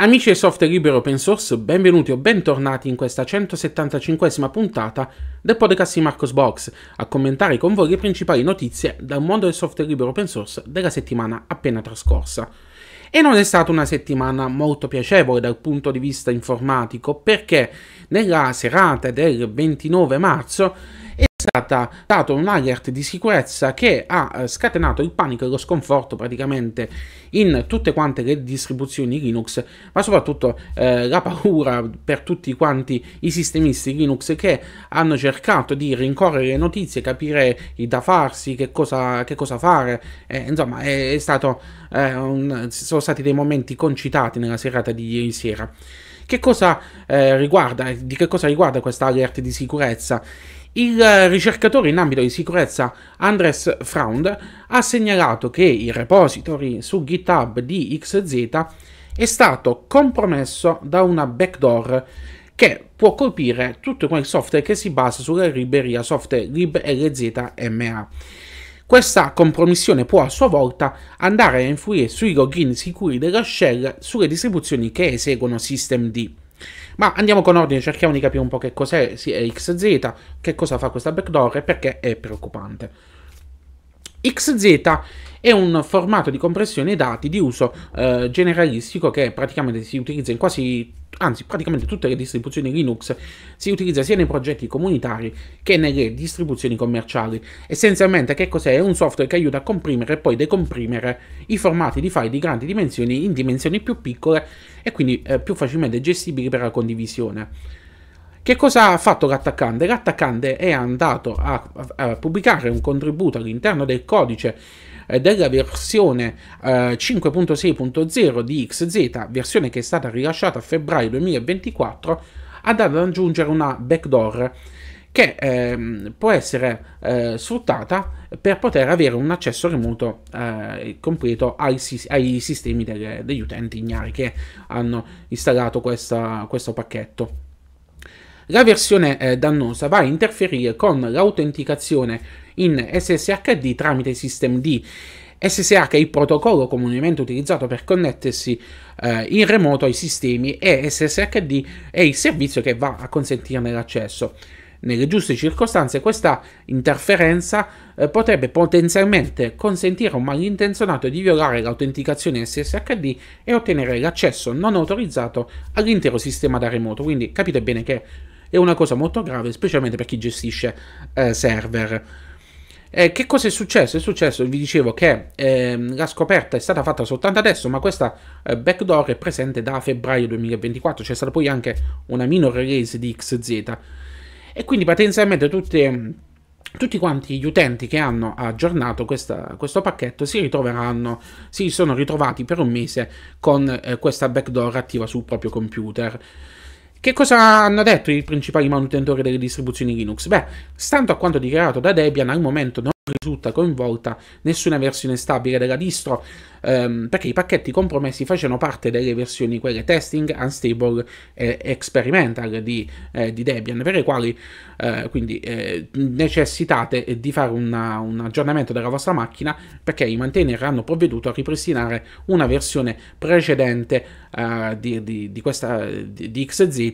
Amici del software libero open source, benvenuti o bentornati in questa 175esima puntata del podcast di Marco's Box, a commentare con voi le principali notizie dal mondo del software libero open source della settimana appena trascorsa. E non è stata una settimana molto piacevole dal punto di vista informatico, perché nella serata del 29 marzo è stata data un alert di sicurezza che ha scatenato il panico e lo sconforto praticamente in tutte quante le distribuzioni Linux, ma soprattutto la paura per tutti quanti i sistemisti Linux che hanno cercato di rincorrere le notizie, capire il da farsi, che cosa fare, insomma è stato, sono stati dei momenti concitati nella serata di ieri sera. Di che cosa riguarda questa alert di sicurezza? Il ricercatore in ambito di sicurezza Andres Freund ha segnalato che il repository su GitHub di XZ è stato compromesso da una backdoor che può colpire tutto quel software che si basa sulla libreria software liblzma. Questa compromissione può a sua volta andare a influire sui login sicuri della shell sulle distribuzioni che eseguono Systemd. Ma andiamo con ordine, cerchiamo di capire un po' che cos'è XZ, che cosa fa questa backdoor e perché è preoccupante. XZ è un formato di compressione dati di uso generalistico che praticamente si utilizza in praticamente tutte le distribuzioni Linux, si utilizza sia nei progetti comunitari che nelle distribuzioni commerciali. Essenzialmente che cos'è? È un software che aiuta a comprimere e poi decomprimere i formati di file di grandi dimensioni in dimensioni più piccole e quindi più facilmente gestibili per la condivisione. Che cosa ha fatto l'attaccante? L'attaccante è andato a pubblicare un contributo all'interno del codice della versione 5.6.0 di XZ, versione che è stata rilasciata a febbraio 2024, ad aggiungere una backdoor che può essere sfruttata per poter avere un accesso remoto completo ai sistemi degli utenti ignari che hanno installato questo pacchetto. La versione dannosa va a interferire con l'autenticazione in SSHD tramite Systemd. SSH è il protocollo comunemente utilizzato per connettersi in remoto ai sistemi e SSHD è il servizio che va a consentirne l'accesso. Nelle giuste circostanze questa interferenza potrebbe potenzialmente consentire a un malintenzionato di violare l'autenticazione SSHD e ottenere l'accesso non autorizzato all'intero sistema da remoto, quindi capite bene che è una cosa molto grave, specialmente per chi gestisce server. Che cosa è successo? È successo, vi dicevo, che la scoperta è stata fatta soltanto adesso, ma questa backdoor è presente da febbraio 2024, c'è stata poi anche una minor release di XZ. E quindi potenzialmente tutti quanti gli utenti che hanno aggiornato questo pacchetto si sono ritrovati per un mese con questa backdoor attiva sul proprio computer. Che cosa hanno detto i principali manutentori delle distribuzioni Linux? Beh, stando a quanto dichiarato da Debian, al momento non risulta coinvolta nessuna versione stabile della distro, perché i pacchetti compromessi facevano parte delle versioni quelle testing, unstable e experimental di Debian, per le quali quindi necessitate di fare un aggiornamento della vostra macchina, perché i maintainer hanno provveduto a ripristinare una versione precedente di XZ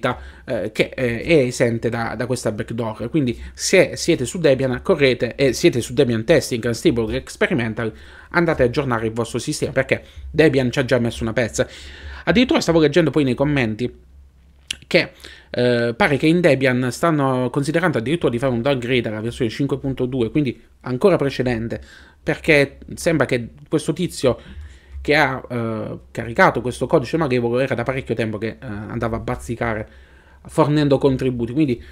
che è esente da questa backdoor. Quindi se siete su Debian correte e siete su Debian Testing, Unstable, Experimental, andate a aggiornare il vostro sistema, perché Debian ci ha già messo una pezza. Addirittura stavo leggendo poi nei commenti che pare che in Debian stanno considerando addirittura di fare un downgrade alla versione 5.2, quindi ancora precedente, perché sembra che questo tizio che ha caricato questo codice malevolo era da parecchio tempo che andava a bazzicare fornendo contributi, quindi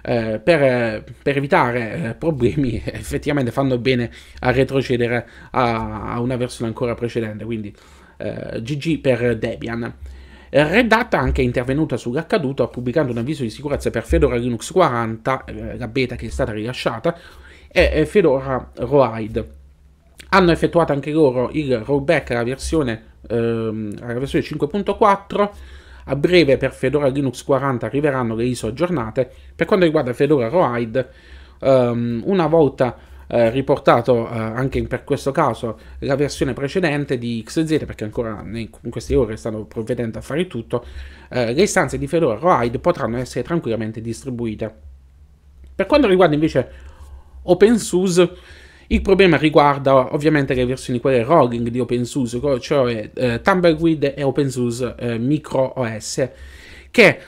per evitare problemi effettivamente fanno bene a retrocedere a una versione ancora precedente, quindi GG per Debian. Red Hat anche è intervenuta sull'accaduto pubblicando un avviso di sicurezza per Fedora Linux 40, la beta che è stata rilasciata, e Fedora Rawhide. Hanno effettuato anche loro il rollback alla versione 5.4. A breve per Fedora Linux 40 arriveranno le ISO aggiornate. Per quanto riguarda Fedora Rawhide, una volta riportato anche per questo caso la versione precedente di XZ, perché ancora in queste ore stanno provvedendo a fare tutto. Le istanze di Fedora Rawhide potranno essere tranquillamente distribuite. Per quanto riguarda invece OpenSUSE, il problema riguarda ovviamente le versioni quelle rolling di OpenSUSE, cioè Tumbleweed e OpenSUSE MicroOS, che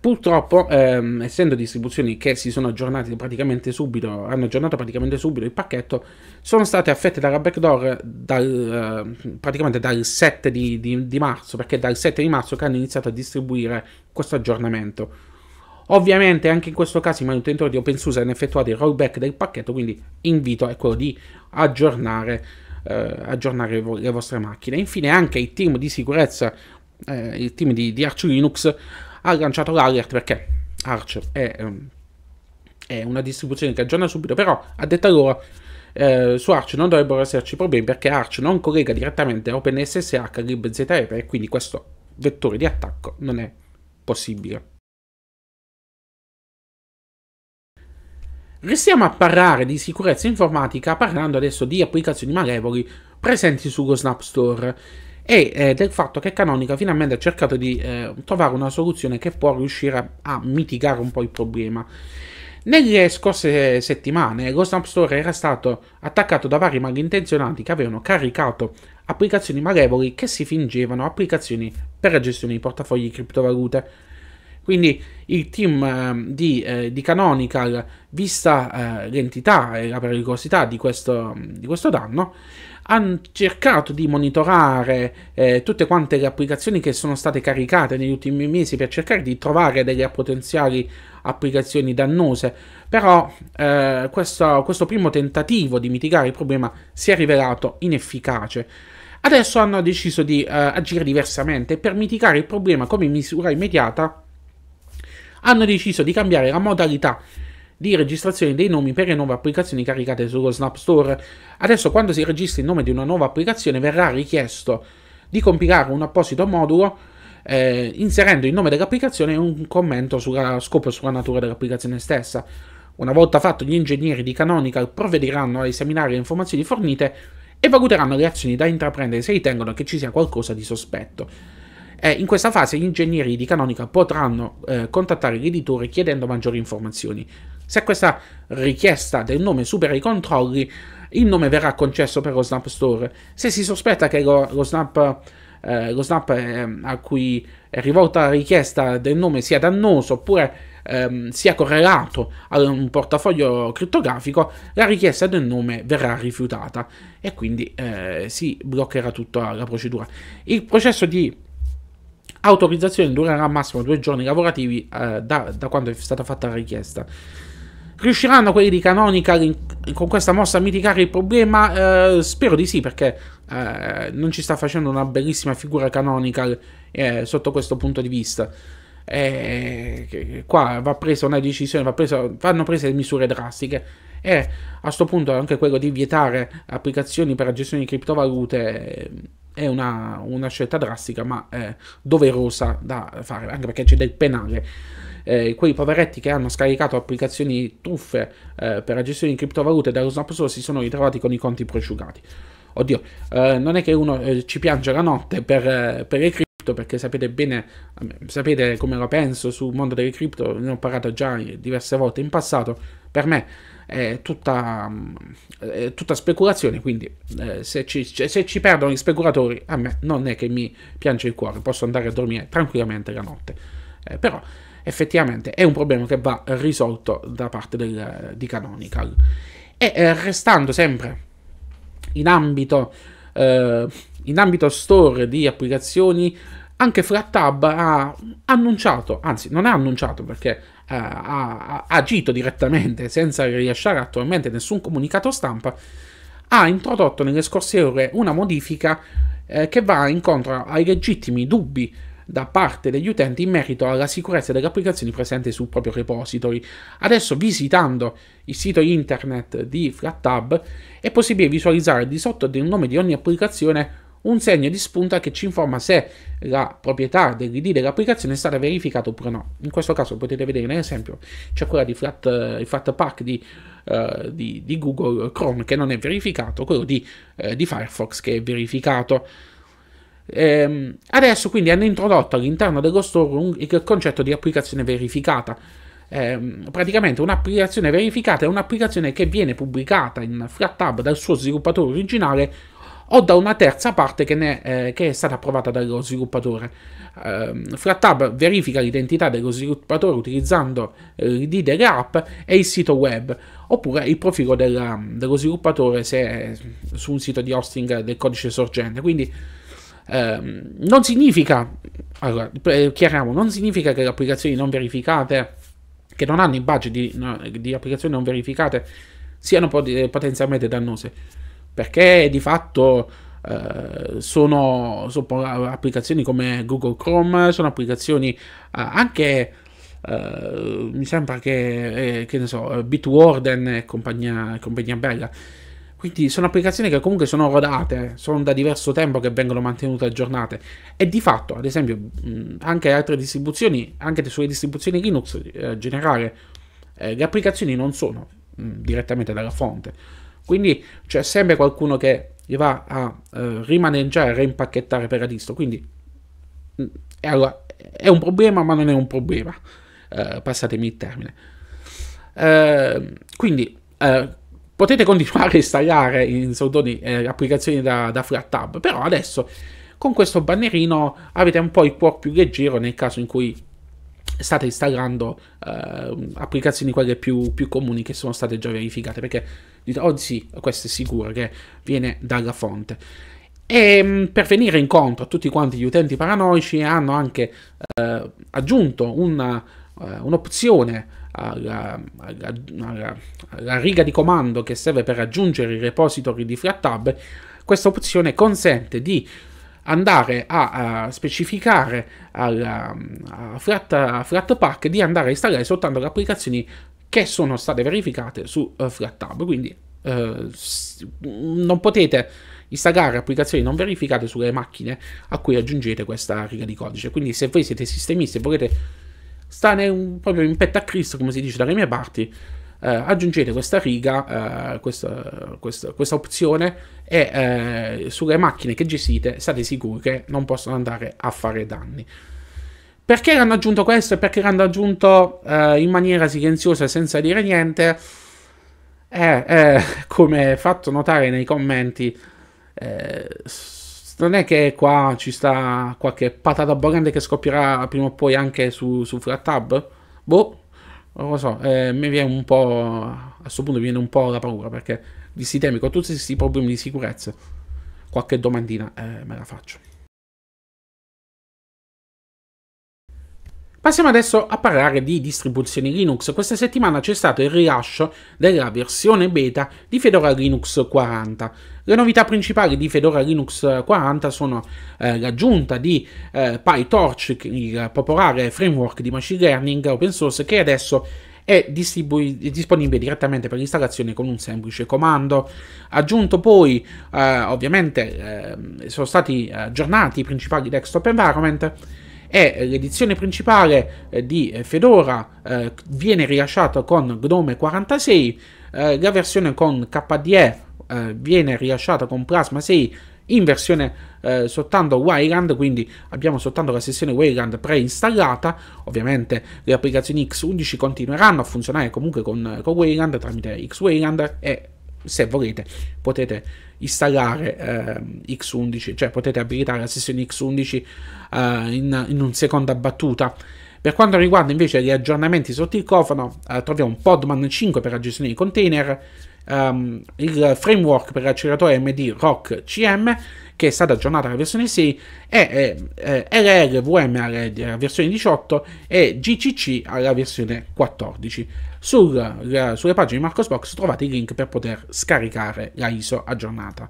purtroppo, essendo distribuzioni che si sono aggiornate praticamente subito, hanno aggiornato praticamente subito il pacchetto, sono state affette dalla backdoor praticamente dal 7 di marzo, perché è dal 7 di marzo che hanno iniziato a distribuire questo aggiornamento. Ovviamente anche in questo caso i manutentori di OpenSUSE hanno effettuato il rollback del pacchetto, quindi l'invito è quello di aggiornare le vostre macchine. Infine anche il team di sicurezza, il team di Arch Linux ha lanciato l'alert, perché Arch è una distribuzione che aggiorna subito, però a detta loro su Arch non dovrebbero esserci problemi, perché Arch non collega direttamente OpenSSH libzma e quindi questo vettore di attacco non è possibile. Restiamo a parlare di sicurezza informatica parlando adesso di applicazioni malevoli presenti sullo Snap Store e del fatto che Canonical finalmente ha cercato di trovare una soluzione che può riuscire a mitigare un po' il problema. Nelle scorse settimane lo Snap Store era stato attaccato da vari malintenzionati che avevano caricato applicazioni malevoli che si fingevano applicazioni per la gestione di portafogli di criptovalute. Quindi il team di Canonical, vista l'entità e la pericolosità di questo danno, hanno cercato di monitorare tutte quante le applicazioni che sono state caricate negli ultimi mesi per cercare di trovare delle potenziali applicazioni dannose, però questo primo tentativo di mitigare il problema si è rivelato inefficace. Adesso hanno deciso di agire diversamente. Per mitigare il problema come misura immediata hanno deciso di cambiare la modalità di registrazione dei nomi per le nuove applicazioni caricate sullo Snap Store. Adesso quando si registra il nome di una nuova applicazione verrà richiesto di compilare un apposito modulo inserendo il nome dell'applicazione e un commento sulla scopo e sulla natura dell'applicazione stessa. Una volta fatto, gli ingegneri di Canonical provvederanno a esaminare le informazioni fornite e valuteranno le azioni da intraprendere se ritengono che ci sia qualcosa di sospetto. In questa fase gli ingegneri di Canonical potranno contattare l'editore chiedendo maggiori informazioni. Se questa richiesta del nome supera i controlli, il nome verrà concesso per lo Snap Store. Se si sospetta che lo Snap a cui è rivolta la richiesta del nome sia dannoso oppure sia correlato a un portafoglio criptografico, la richiesta del nome verrà rifiutata e quindi si bloccherà tutta la procedura. Il processo di autorizzazione durerà al massimo 2 giorni lavorativi da quando è stata fatta la richiesta. Riusciranno quelli di Canonical con questa mossa a mitigare il problema? Spero di sì, perché non ci sta facendo una bellissima figura Canonical sotto questo punto di vista. Qua va presa una decisione, vanno prese misure drastiche e a questo punto anche quello di vietare applicazioni per la gestione di criptovalute è una scelta drastica, ma doverosa da fare, anche perché c'è del penale. Quei poveretti che hanno scaricato applicazioni truffe per la gestione di criptovalute dallo Snap Store si sono ritrovati con i conti prosciugati. Oddio, non è che uno ci piange la notte per le cripto, perché sapete bene, sapete come la penso sul mondo delle cripto, ne ho parlato già diverse volte in passato. Per me è tutta speculazione, quindi se ci perdono gli speculatori, a me non è che mi piange il cuore, posso andare a dormire tranquillamente la notte. Però effettivamente è un problema che va risolto da parte di Canonical. E restando sempre in ambito store di applicazioni, anche Flathub ha annunciato, anzi non ha annunciato perché ha agito direttamente senza rilasciare attualmente nessun comunicato stampa, ha introdotto nelle scorse ore una modifica che va incontro ai legittimi dubbi da parte degli utenti in merito alla sicurezza delle applicazioni presenti sul proprio repository. Adesso, visitando il sito internet di Flathub, è possibile visualizzare di sotto del nome di ogni applicazione un segno di spunta che ci informa se la proprietà dell'ID dell'applicazione è stata verificata oppure no. In questo caso potete vedere nell'esempio c'è quella di Flatpak di Google Chrome che non è verificato, quello di Firefox che è verificato. Adesso quindi hanno introdotto all'interno dello store il concetto di applicazione verificata. Praticamente un'applicazione verificata è un'applicazione che viene pubblicata in Flathub dal suo sviluppatore originale o da una terza parte che è stata approvata dallo sviluppatore. Flathub verifica l'identità dello sviluppatore utilizzando l'ID delle app e il sito web, oppure il profilo dello sviluppatore se è su un sito di hosting del codice sorgente. Quindi non significa, allora, chiariamo, non significa che le applicazioni non verificate, che non hanno i badge di applicazioni non verificate, siano potenzialmente dannose, perché di fatto sono applicazioni come Google Chrome, sono applicazioni anche, mi sembra che ne so, Bitwarden e compagnia bella. Quindi sono applicazioni che comunque sono rodate, sono da diverso tempo che vengono mantenute aggiornate, e di fatto, ad esempio, anche altre distribuzioni, anche sulle distribuzioni Linux generale, le applicazioni non sono direttamente dalla fonte. Quindi c'è sempre qualcuno che li va a rimaneggiare, reimpacchettare per la distro. Quindi allora, è un problema, ma non è un problema, passatemi il termine. Quindi potete continuare a installare in soldoni applicazioni da Flathub, però adesso con questo bannerino avete un po' il cuore più leggero nel caso in cui state installando applicazioni quelle più comuni che sono state già verificate, perché dite, oh sì, questo è sicuro che viene dalla fonte. E per venire incontro a tutti quanti gli utenti paranoici hanno anche aggiunto un'opzione alla riga di comando che serve per aggiungere i repository di Flathub. Questa opzione consente di andare a specificare a Flatpak di andare a installare soltanto le applicazioni che sono state verificate su Flathub. Quindi non potete installare applicazioni non verificate sulle macchine a cui aggiungete questa riga di codice. Quindi se voi siete sistemisti e volete stare proprio in petto a Cristo, come si dice dalle mie parti, aggiungete questa riga, questa opzione, e sulle macchine che gestite state sicuri che non possono andare a fare danni. Perché l'hanno aggiunto questo e perché l'hanno aggiunto in maniera silenziosa senza dire niente? Come fatto notare nei commenti, non è che qua ci sta qualche patata bollente che scoppierà prima o poi anche su Flathub? Boh, non lo so, mi viene un po', a questo punto mi viene un po' la paura, perché di questi temi, con tutti questi problemi di sicurezza, qualche domandina me la faccio. Passiamo adesso a parlare di distribuzioni Linux. Questa settimana c'è stato il rilascio della versione beta di Fedora Linux 40. Le novità principali di Fedora Linux 40 sono l'aggiunta di PyTorch, il popolare framework di machine learning open source, che adesso è disponibile direttamente per l'installazione con un semplice comando. Aggiunto poi, ovviamente, sono stati aggiornati i principali desktop environment, e l'edizione principale di Fedora viene rilasciata con GNOME 46, la versione con KDE viene rilasciata con Plasma 6 in versione soltanto Wayland, quindi abbiamo soltanto la sessione Wayland preinstallata. Ovviamente le applicazioni X11 continueranno a funzionare comunque con Wayland, tramite X-Wayland, e se volete potete installare X11, cioè potete abilitare la sessione X11 in una seconda battuta. Per quanto riguarda invece gli aggiornamenti sotto il cofano, troviamo Podman 5 per la gestione dei container, il framework per l'acceleratore AMD ROC CM che è stata aggiornata alla versione 6, e LLVM alla versione 18 e GCC alla versione 14. Sulle pagine di Marco's Box trovate il link per poter scaricare la ISO aggiornata.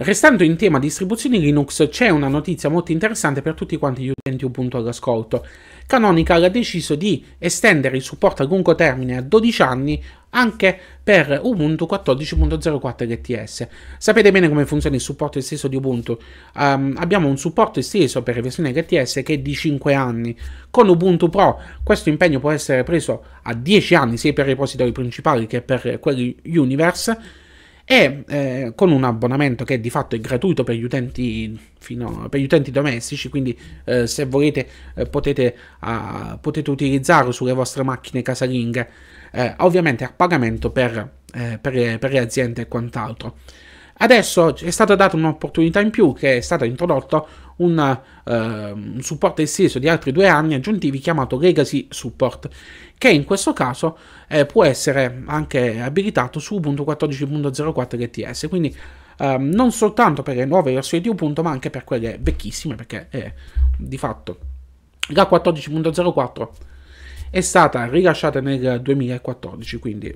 Restando in tema distribuzioni Linux, c'è una notizia molto interessante per tutti quanti gli utenti Ubuntu all'ascolto. Canonical ha deciso di estendere il supporto a lungo termine a 12 anni anche per Ubuntu 14.04 LTS. Sapete bene come funziona il supporto esteso di Ubuntu. Abbiamo un supporto esteso per le versioni LTS che è di 5 anni. Con Ubuntu Pro questo impegno può essere preso a 10 anni, sia per i repository principali che per quelli Universe. E con un abbonamento che di fatto è gratuito per gli utenti, per gli utenti domestici, quindi se volete potete utilizzarlo sulle vostre macchine casalinghe, ovviamente a pagamento per le aziende e quant'altro. Adesso è stata data un'opportunità in più, che è stato introdotto un supporto esteso di altri 2 anni aggiuntivi chiamato Legacy Support, che in questo caso può essere anche abilitato su Ubuntu 14.04 LTS, quindi non soltanto per le nuove versioni di Ubuntu ma anche per quelle vecchissime, perché di fatto la 14.04 è stata rilasciata nel 2014, quindi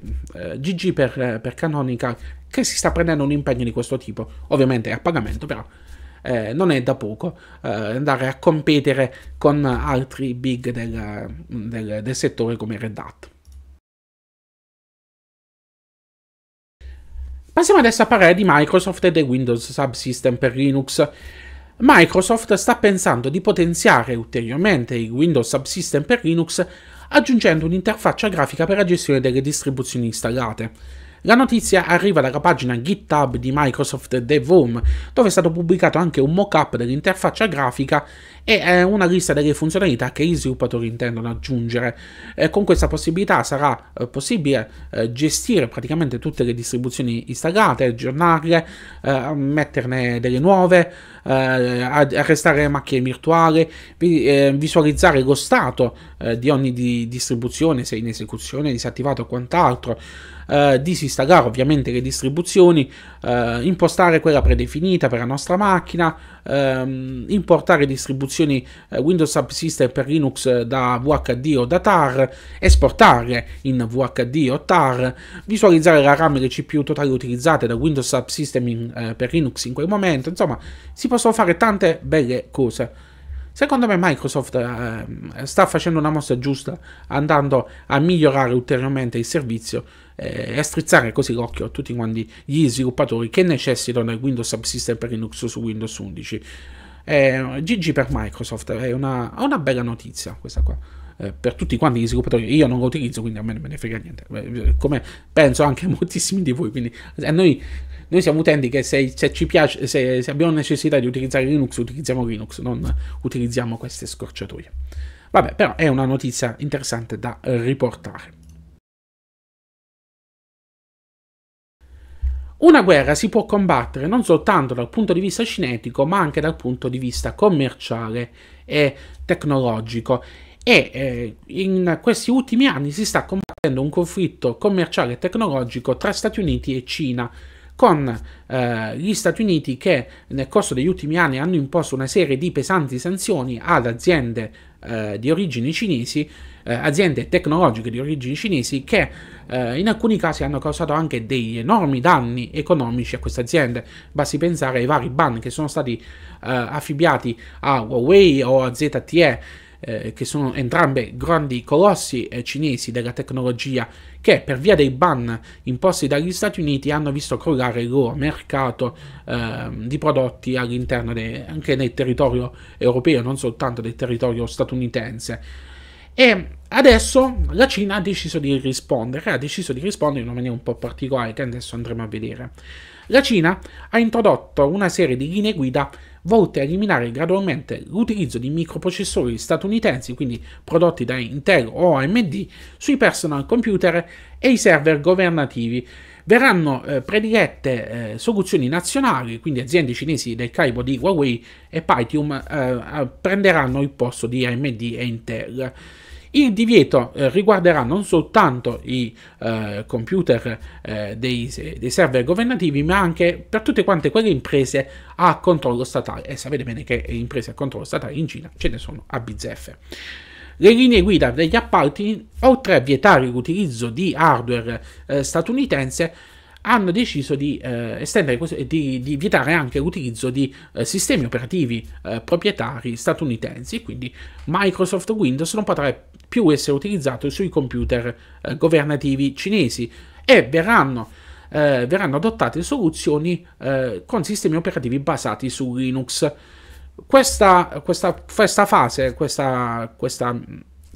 GG per Canonical, che si sta prendendo un impegno di questo tipo. Ovviamente è a pagamento, però non è da poco andare a competere con altri big del settore come Red Hat. Passiamo adesso a parlare di Microsoft e del Windows Subsystem per Linux. Microsoft sta pensando di potenziare ulteriormente il Windows Subsystem per Linux aggiungendo un'interfaccia grafica per la gestione delle distribuzioni installate. La notizia arriva dalla pagina GitHub di Microsoft Dev Home, dove è stato pubblicato anche un mock-up dell'interfaccia grafica e una lista delle funzionalità che gli sviluppatori intendono aggiungere. Con questa possibilità sarà possibile gestire praticamente tutte le distribuzioni installate, aggiornarle, metterne delle nuove, arrestare le macchine virtuali, visualizzare lo stato di ogni distribuzione, se in esecuzione, disattivato o quant'altro, disinstallare ovviamente le distribuzioni, impostare quella predefinita per la nostra macchina, importare distribuzioni Windows Subsystem per Linux da VHD o da TAR, esportarle in VHD o TAR, visualizzare la RAM e le CPU totali utilizzate da Windows Subsystem per Linux in quel momento. Insomma, si possono fare tante belle cose. Secondo me Microsoft sta facendo una mossa giusta, andando a migliorare ulteriormente il servizio e a strizzare così l'occhio a tutti quanti gli sviluppatori che necessitano del Windows Subsystem per Linux su Windows 11. GG per Microsoft, è una bella notizia questa qua. Per tutti quanti gli sviluppatori, io non lo utilizzo, quindi a me non me ne frega niente, come penso anche a moltissimi di voi, quindi noi siamo utenti che se ci piace, se abbiamo necessità di utilizzare Linux, utilizziamo Linux, non utilizziamo queste scorciatoie. Vabbè, però è una notizia interessante da riportare. Una guerra si può combattere non soltanto dal punto di vista cinetico, ma anche dal punto di vista commerciale e tecnologico. In questi ultimi anni si sta combattendo un conflitto commerciale e tecnologico tra Stati Uniti e Cina, con gli Stati Uniti che nel corso degli ultimi anni hanno imposto una serie di pesanti sanzioni ad aziende di origini cinesi, aziende tecnologiche di origini cinesi, che in alcuni casi hanno causato anche degli enormi danni economici a queste aziende. Basti pensare ai vari ban che sono stati affibbiati a Huawei o a ZTE, che sono entrambe grandi colossi cinesi della tecnologia, che per via dei ban imposti dagli Stati Uniti hanno visto crollare il loro mercato di prodotti all'interno anche del territorio europeo, non soltanto del territorio statunitense. E adesso la Cina ha deciso di rispondere, in una maniera un po' particolare che adesso andremo a vedere. La Cina ha introdotto una serie di linee guida volte a eliminare gradualmente l'utilizzo di microprocessori statunitensi, quindi prodotti da Intel o AMD, sui personal computer e i server governativi. Verranno predilette soluzioni nazionali, quindi aziende cinesi del calibro di Huawei e Pentium prenderanno il posto di AMD e Intel. Il divieto riguarderà non soltanto i computer dei server governativi, ma anche per tutte quante quelle imprese a controllo statale. E sapete bene che imprese a controllo statale in Cina ce ne sono a bizzeffe. Le linee guida degli appalti, oltre a vietare l'utilizzo di hardware statunitense, hanno deciso di estendere di vietare anche l'utilizzo di sistemi operativi proprietari statunitensi, quindi Microsoft Windows non potrà più essere utilizzato sui computer governativi cinesi, e verranno adottate soluzioni con sistemi operativi basati su Linux. Questa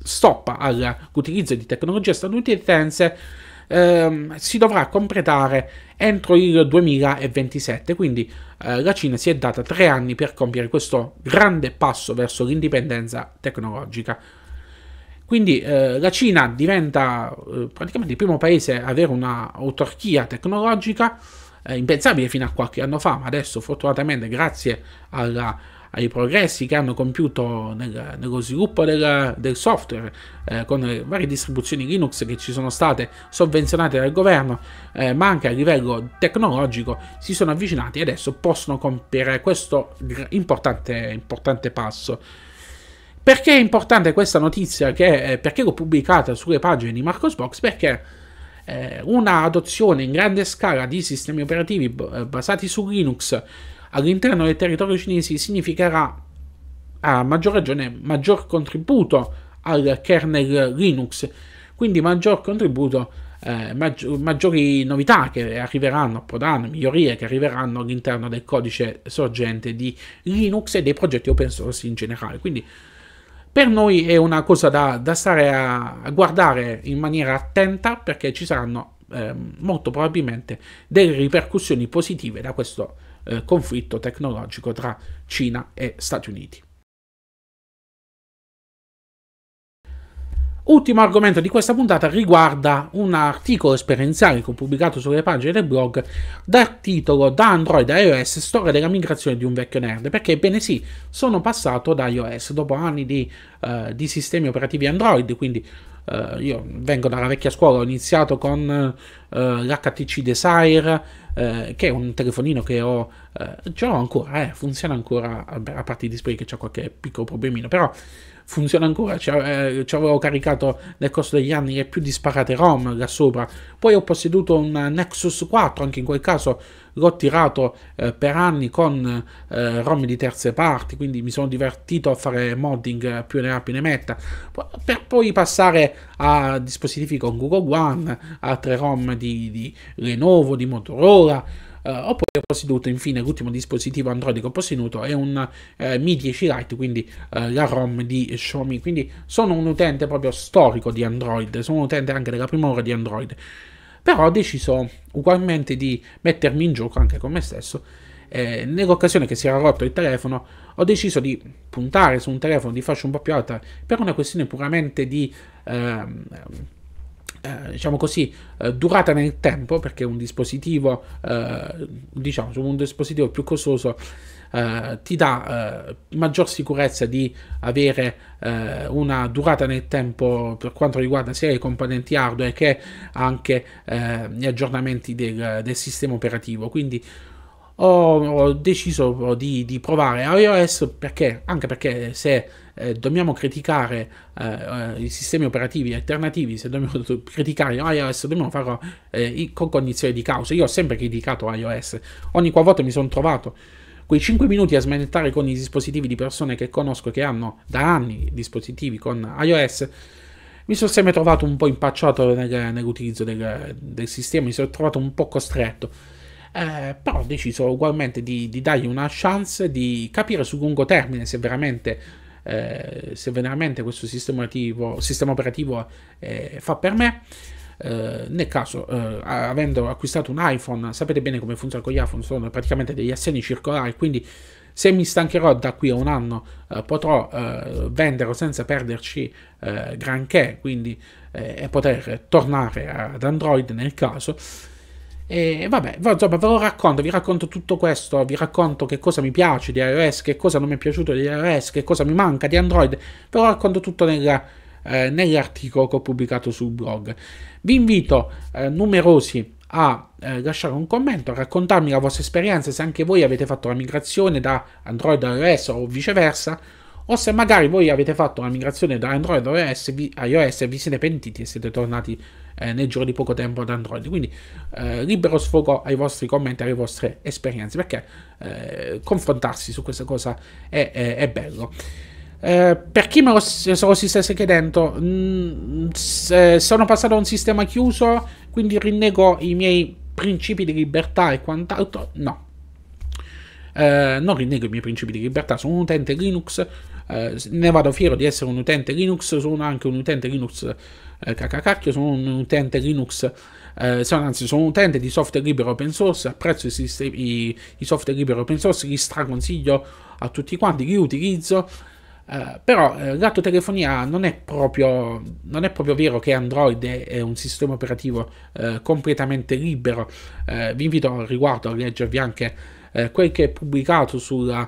stoppa all'utilizzo di tecnologie statunitense si dovrà completare entro il 2027, quindi la Cina si è data 3 anni per compiere questo grande passo verso l'indipendenza tecnologica. Quindi la Cina diventa praticamente il primo paese ad avere un'autarchia tecnologica, impensabile fino a qualche anno fa, ma adesso fortunatamente grazie ai progressi che hanno compiuto nello sviluppo del software, con le varie distribuzioni Linux che ci sono state sovvenzionate dal governo, ma anche a livello tecnologico si sono avvicinati e adesso possono compiere questo importante passo. Perché è importante questa notizia? Perché l'ho pubblicata sulle pagine di Marco's Box? Perché una adozione in grande scala di sistemi operativi basati su Linux all'interno del territorio cinese significherà a maggior ragione maggior contributo al kernel Linux, quindi maggior contributo, maggiori novità che arriveranno, approderanno, migliorie che arriveranno all'interno del codice sorgente di Linux e dei progetti open source in generale. Quindi per noi è una cosa da stare a guardare in maniera attenta, perché ci saranno molto probabilmente delle ripercussioni positive da questo conflitto tecnologico tra Cina e Stati Uniti. Ultimo argomento di questa puntata riguarda un articolo esperienziale che ho pubblicato sulle pagine del blog dal titolo "Da Android a iOS, storia della migrazione di un vecchio nerd", perché bene sì, sono passato da iOS dopo anni di sistemi operativi Android, quindi io vengo dalla vecchia scuola, ho iniziato con l'HTC Desire, che è un telefonino che ce l'ho ancora, funziona ancora, a parte il display che c'è qualche piccolo problemino, però funziona ancora. Ci avevo caricato nel corso degli anni le più disparate ROM là sopra. Poi ho posseduto un Nexus 4, anche in quel caso l'ho tirato per anni con ROM di terze parti, quindi mi sono divertito a fare modding più ne ha più ne metta, per poi passare a dispositivi con Google One, altre ROM di Lenovo, di Motorola. Ho poi posseduto, infine, l'ultimo dispositivo Android che ho posseduto è un Mi 10 Lite, quindi la ROM di Xiaomi. Quindi sono un utente proprio storico di Android, sono un utente anche della prima ora di Android, però ho deciso ugualmente di mettermi in gioco anche con me stesso. Nell'occasione che si era rotto il telefono, ho deciso di puntare su un telefono di fascia un po' più alta per una questione puramente di diciamo così, durata nel tempo, perché un dispositivo più costoso ti dà maggior sicurezza di avere una durata nel tempo per quanto riguarda sia i componenti hardware che anche gli aggiornamenti del sistema operativo. Quindi ho deciso di provare iOS, anche perché se dobbiamo criticare i sistemi operativi alternativi, se dobbiamo criticare iOS dobbiamo farlo con cognizione di causa. Io ho sempre criticato iOS, ogni qualvolta mi sono trovato quei 5 minuti a smanettare con i dispositivi di persone che conosco che hanno da anni dispositivi con iOS, mi sono sempre trovato un po' impacciato nell'utilizzo del sistema, mi sono trovato un po' costretto. Però ho deciso ugualmente di dargli una chance, di capire su lungo termine se veramente questo sistema operativo fa per me. Nel caso, avendo acquistato un iPhone, sapete bene come funziona con gli iPhone, sono praticamente degli assegni circolari, quindi se mi stancherò da qui a un anno potrò venderlo senza perderci granché, quindi poter tornare ad Android nel caso. E vabbè, insomma, vi racconto tutto questo, vi racconto che cosa mi piace di iOS, che cosa non mi è piaciuto di iOS, che cosa mi manca di Android, ve lo racconto tutto nell'articolo che ho pubblicato sul blog. Vi invito numerosi a lasciare un commento, a raccontarmi la vostra esperienza, se anche voi avete fatto la migrazione da Android a iOS o viceversa, o se magari voi avete fatto la migrazione da Android a iOS e vi siete pentiti e siete tornati nel giro di poco tempo ad Android. Quindi libero sfogo ai vostri commenti, alle vostre esperienze, perché confrontarsi su questa cosa è bello. Per chi se lo si stesse chiedendo, sono passato a un sistema chiuso, quindi rinnego i miei principi di libertà e quant'altro? No, non rinnego i miei principi di libertà, sono un utente Linux, ne vado fiero di essere un utente Linux, sono anche un utente Linux cacacacchio, sono un utente Linux, sono un utente di software libero open source, apprezzo i software libero open source, li straconsiglio a tutti quanti, li utilizzo. Però l'autotelefonia non è proprio vero che Android è un sistema operativo completamente libero. Vi invito al riguardo a leggervi anche quel che è pubblicato sul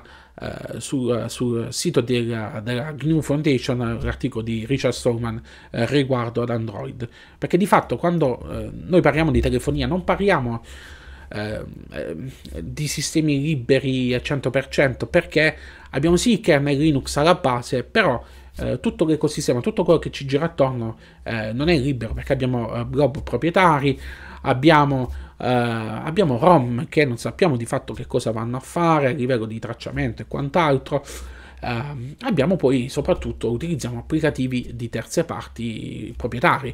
sito della GNU Foundation, l'articolo di Richard Stallman riguardo ad Android, perché di fatto quando noi parliamo di telefonia non parliamo di sistemi liberi al 100%, perché abbiamo sì il kernel Linux alla base, però tutto l'ecosistema, tutto quello che ci gira attorno non è libero, perché abbiamo blob proprietari, abbiamo ROM che non sappiamo di fatto che cosa vanno a fare a livello di tracciamento e quant'altro. Abbiamo poi, soprattutto, utilizziamo applicativi di terze parti proprietari,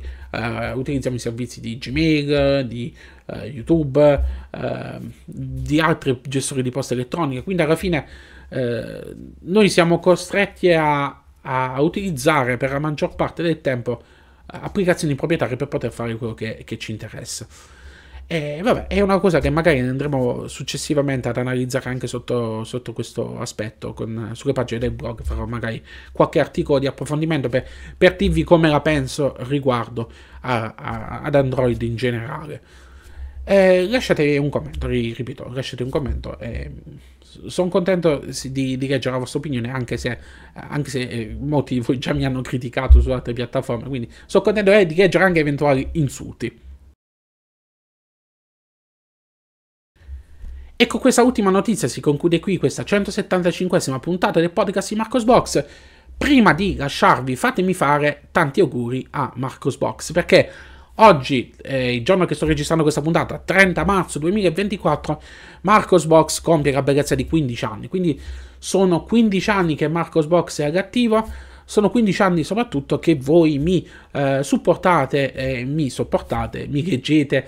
utilizziamo i servizi di Gmail, di YouTube, di altri gestori di posta elettronica, quindi alla fine noi siamo costretti a utilizzare per la maggior parte del tempo applicazioni proprietarie per poter fare quello che ci interessa. E vabbè, è una cosa che magari andremo successivamente ad analizzare anche sotto questo aspetto, sulle pagine del blog farò magari qualche articolo di approfondimento per dirvi come la penso riguardo ad Android in generale. Lasciate un commento, ripeto, lasciate un commento, sono contento di leggere la vostra opinione, anche se molti di voi già mi hanno criticato su altre piattaforme, quindi sono contento di leggere anche eventuali insulti. E con questa ultima notizia si conclude qui questa 175esima puntata del podcast di Marco's Box. Prima di lasciarvi, fatemi fare tanti auguri a Marco's Box, perché oggi, il giorno che sto registrando questa puntata, 30 marzo 2024, Marco's Box compie la bellezza di 15 anni. Quindi sono 15 anni che Marco's Box è all'attivo, sono 15 anni soprattutto che voi mi supportate, mi leggete,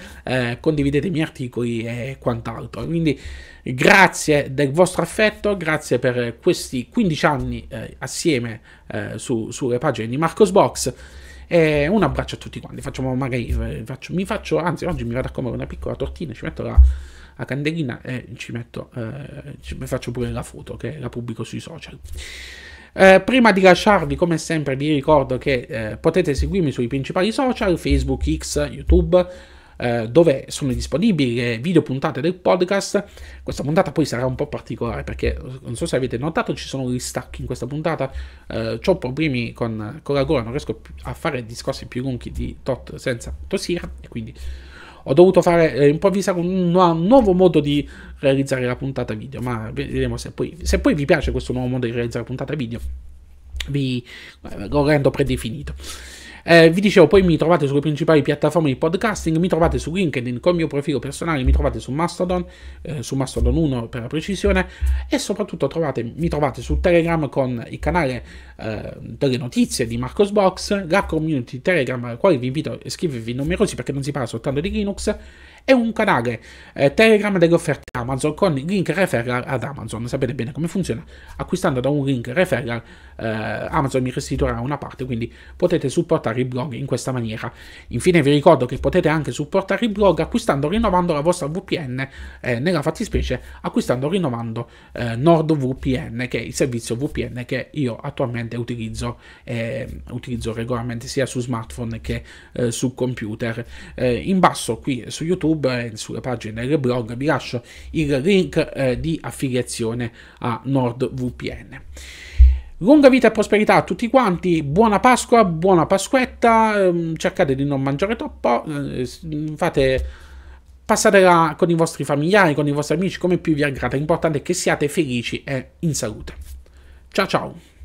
condividete i miei articoli e quant'altro. Quindi grazie del vostro affetto, grazie per questi 15 anni assieme sulle pagine di Marco's Box. E un abbraccio a tutti quanti. Anzi, oggi mi vado a comprare una piccola tortina, ci metto la candelina e faccio pure la foto che la pubblico sui social. Prima di lasciarvi, come sempre, vi ricordo che potete seguirmi sui principali social, Facebook, X, YouTube, dove sono disponibili le video puntate del podcast. Questa puntata poi sarà un po' particolare, perché non so se avete notato, ci sono gli stacchi in questa puntata, ho problemi con la gola, non riesco a fare discorsi più lunghi di tot senza tossire, e quindi ho dovuto improvvisare un nuovo modo di realizzare la puntata video, ma vedremo se poi vi piace questo nuovo modo di realizzare la puntata video, lo rendo predefinito. Vi dicevo, poi mi trovate sulle principali piattaforme di podcasting, mi trovate su LinkedIn col mio profilo personale, mi trovate su Mastodon 1 per la precisione, e soprattutto mi trovate su Telegram con il canale delle notizie di Marco's Box, la community Telegram alla quale vi invito a iscrivervi numerosi, perché non si parla soltanto di Linux, e un canale Telegram delle offerte Amazon con link referral ad Amazon. Sapete bene come funziona: acquistando da un link referral Amazon mi restituirà una parte, quindi potete supportare il blog in questa maniera. Infine vi ricordo che potete anche supportare il blog acquistando o rinnovando la vostra VPN, nella fattispecie acquistando o rinnovando NordVPN, che è il servizio VPN che io attualmente utilizzo regolarmente sia su smartphone che su computer. In basso qui su YouTube e sulle pagine del blog vi lascio il link di affiliazione a NordVPN. Lunga vita e prosperità a tutti quanti, buona Pasqua, buona Pasquetta, cercate di non mangiare troppo, passatela con i vostri familiari, con i vostri amici, come più vi aggrada, l'importante è che siate felici e in salute. Ciao ciao!